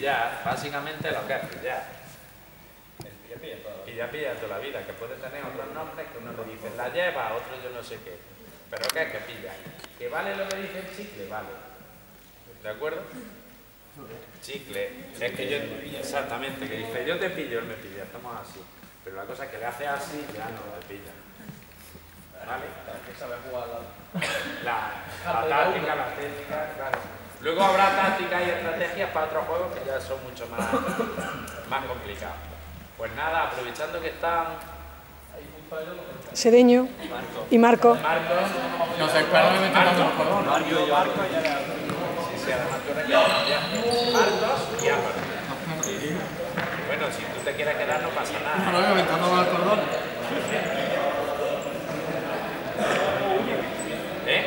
pillar, básicamente lo que es pillar. El pilla-pilla toda la vida. Pilla-pilla toda la vida, que puede tener otros nombres, que uno le dice la lleva, otro yo no sé qué. Pero ¿qué es que pilla? ¿Que vale lo que dice el chicle? Vale. ¿De acuerdo? Chicle. Es que yo, exactamente, que dice yo te pillo, él me pilla, estamos así. Pero la cosa es que le hace así, ya no te pilla. ¿Vale? Que sabe jugar la táctica, la técnica, claro. Luego habrá tácticas y estrategias para otros juegos que ya son mucho más complicados. Pues nada, aprovechando que están... Cedeño y Marco. Nos esperan en el Marco. Marco y Álvaro. Sí, además tú eres Marcos y Álvaro. Bueno, si tú te quieres quedar no pasa nada. No, inventando más cordón. ¿Eh?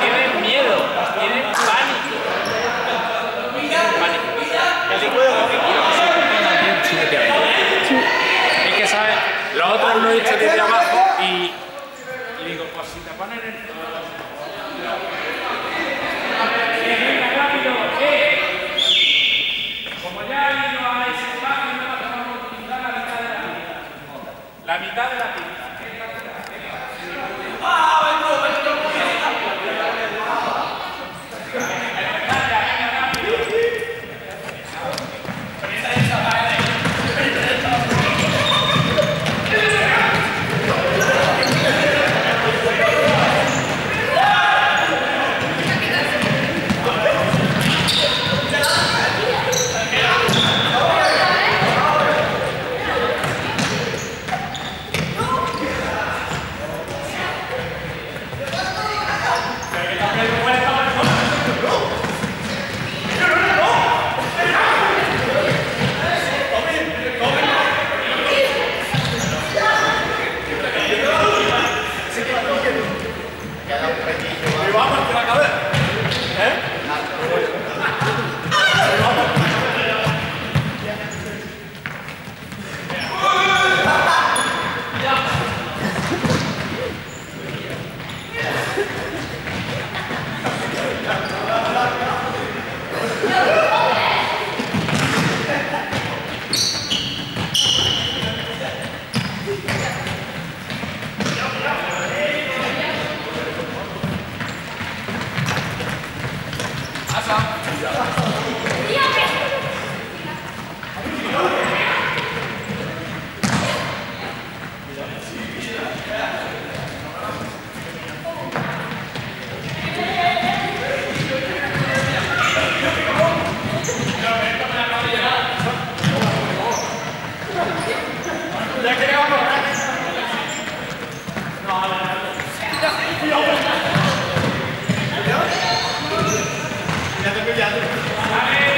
Tienen miedo, tienen pánico. El juego que quiero que se pongan bien chulete abajo. Es que sabes, los otros lo he hecho desde abajo y digo, pues si te ponen el... La mitad de la pista. ¡Vale!